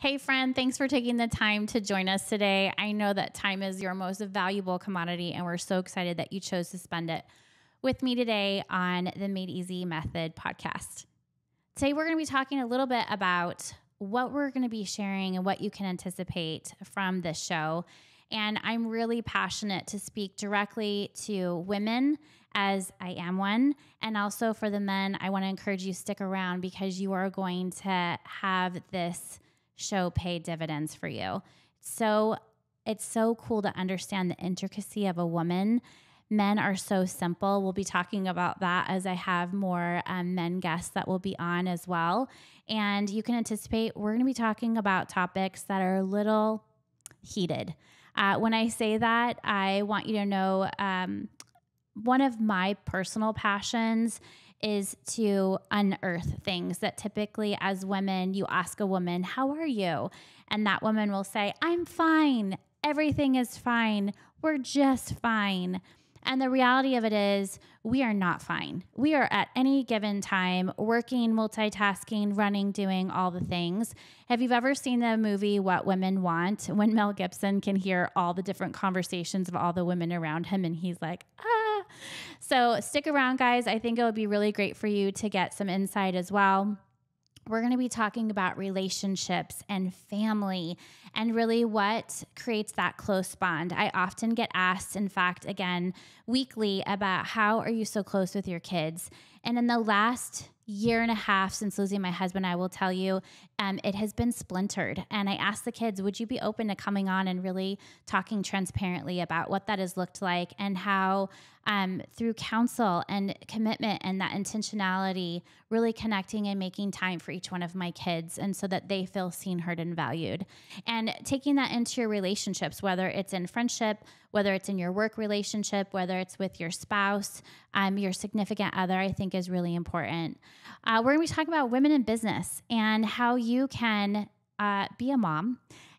Hey friend, thanks for taking the time to join us today. I know that time is your most valuable commodity, and we're so excited that you chose to spend it with me today on the Made Easy Method podcast. Today, we're going to be talking a little bit about what we're going to be sharing and what you can anticipate from this show. And I'm really passionate to speak directly to women, as I am one. And also for the men, I want to encourage you to stick around because you are going to have this show pay dividends for you. So it's so cool to understand the intricacy of a woman. Men are so simple. We'll be talking about that as I have more men guests that will be on as well. And you can anticipate we're going to be talking about topics that are a little heated. When I say that, I want you to know one of my personal passions is to unearth things that typically as women, you ask a woman, how are you? And that woman will say, I'm fine. Everything is fine. We're just fine. And the reality of it is we are not fine. We are at any given time working, multitasking, running, doing all the things. Have you ever seen the movie What Women Want? When Mel Gibson can hear all the different conversations of all the women around him and he's like, ah. So stick around, guys. I think it would be really great for you to get some insight as well. We're going to be talking about relationships and family and really what creates that close bond. I often get asked, in fact, again, weekly about how are you so close with your kids? And in the last year and a half since losing my husband, I will tell you, it has been splintered. And I asked the kids, would you be open to coming on and really talking transparently about what that has looked like and how through counsel and commitment and that intentionality, really connecting and making time for each one of my kids and so that they feel seen, heard, and valued. And taking that into your relationships, whether it's in friendship, whether it's in your work relationship, whether it's with your spouse, your significant other, I think is really important. We're going to be talking about women in business and how you can be a mom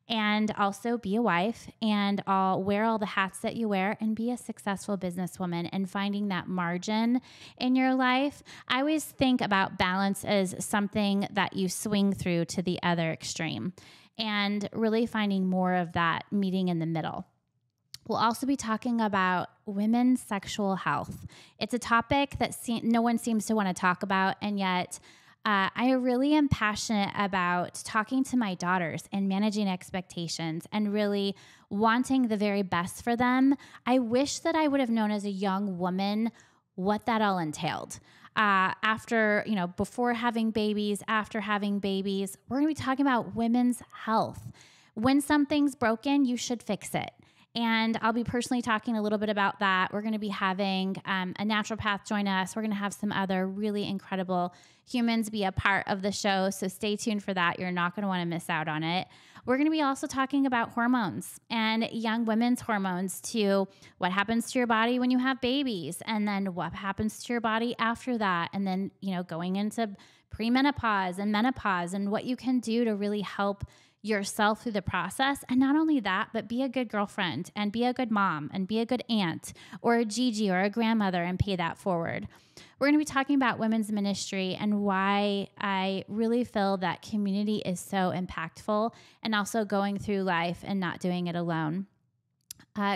and also be a wife and wear all the hats that you wear and be a successful businesswoman and finding that margin in your life. I always think about balance as something that you swing through to the other extreme and really finding more of that meeting in the middle. We'll also be talking about women's sexual health. It's a topic that no one seems to want to talk about, and yet I really am passionate about talking to my daughters and managing expectations and really wanting the very best for them. I wish that I would have known as a young woman what that all entailed. After, you know, before having babies, after having babies, we're going to be talking about women's health. When something's broken, you should fix it. And I'll be personally talking a little bit about that. We're going to be having a naturopath join us. We're going to have some other really incredible humans be a part of the show. So stay tuned for that. You're not going to want to miss out on it. We're going to be also talking about hormones and young women's hormones to what happens to your body when you have babies and then what happens to your body after that. And then, you know, going into premenopause and menopause and what you can do to really help yourself through the process. And not only that, but be a good girlfriend and be a good mom and be a good aunt or a Gigi or a grandmother and pay that forward. We're going to be talking about women's ministry and why I really feel that community is so impactful and also going through life and not doing it alone.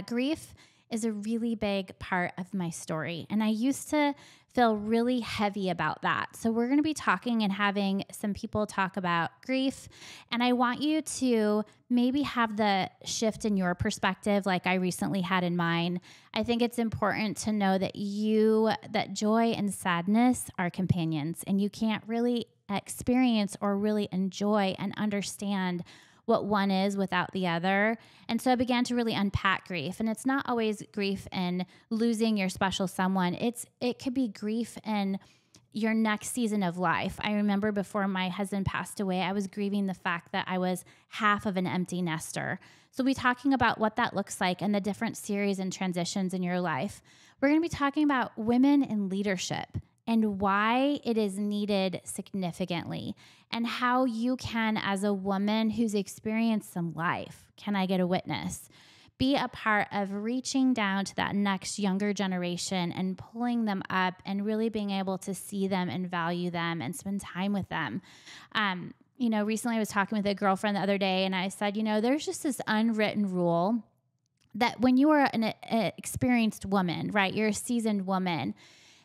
Grief is a really big part of my story. And I used to feel really heavy about that. So we're going to be talking and having some people talk about grief. And I want you to maybe have the shift in your perspective like I recently had in mine. I think it's important to know that joy and sadness are companions and you can't really experience or really enjoy and understand what one is without the other. And so I began to really unpack grief. And it's not always grief in losing your special someone. It could be grief in your next season of life. I remember before my husband passed away, I was grieving the fact that I was half of an empty nester. So we'll be talking about what that looks like and the different series and transitions in your life. We're going to be talking about women in leadership and why it is needed significantly and how you can, as a woman who's experienced some life, can I get a witness, be a part of reaching down to that next younger generation and pulling them up and really being able to see them and value them and spend time with them. you know, recently I was talking with a girlfriend the other day and I said, you know, there's just this unwritten rule that when you are an experienced woman, right, you're a seasoned woman,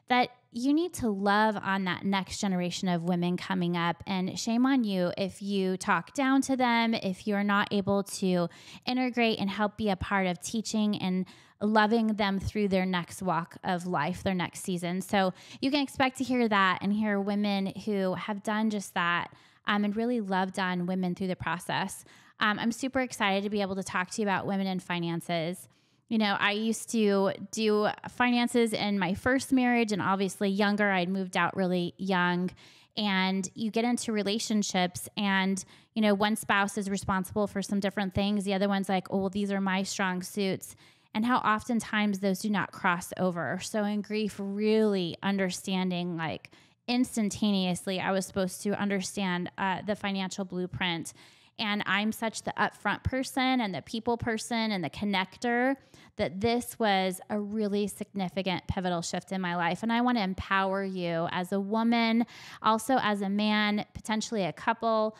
that you need to love on that next generation of women coming up. And shame on you if you talk down to them, if you're not able to integrate and help be a part of teaching and loving them through their next walk of life, their next season. So you can expect to hear that and hear women who have done just that and really loved on women through the process. I'm super excited to be able to talk to you about women in finances. You know, I used to do finances in my first marriage, and obviously younger, I'd moved out really young, and you get into relationships and, you know, one spouse is responsible for some different things. The other one's like, oh, well, these are my strong suits, and how oftentimes those do not cross over. So in grief, really understanding, like, instantaneously, I was supposed to understand the financial blueprint. And I'm such the upfront person and the people person and the connector that this was a really significant pivotal shift in my life. And I want to empower you as a woman, also as a man, potentially a couple,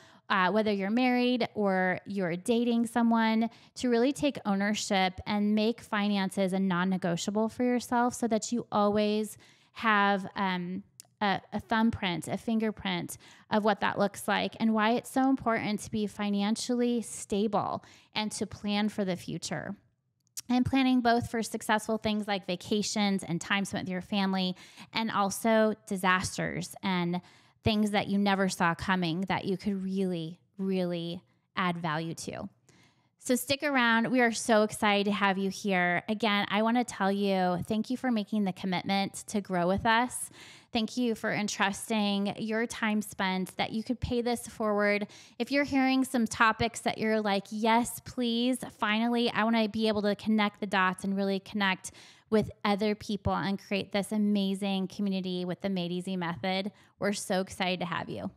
whether you're married or you're dating someone, to really take ownership and make finances a non-negotiable for yourself so that you always have a thumbprint, a fingerprint of what that looks like and why it's so important to be financially stable and to plan for the future. And planning both for successful things like vacations and time spent with your family, and also disasters and things that you never saw coming that you could really, really add value to. So stick around. We are so excited to have you here. Again, I want to tell you, thank you for making the commitment to grow with us. Thank you for entrusting your time spent that you could pay this forward. If you're hearing some topics that you're like, yes, please, finally, I want to be able to connect the dots and really connect with other people and create this amazing community with the Made Easy Method. We're so excited to have you.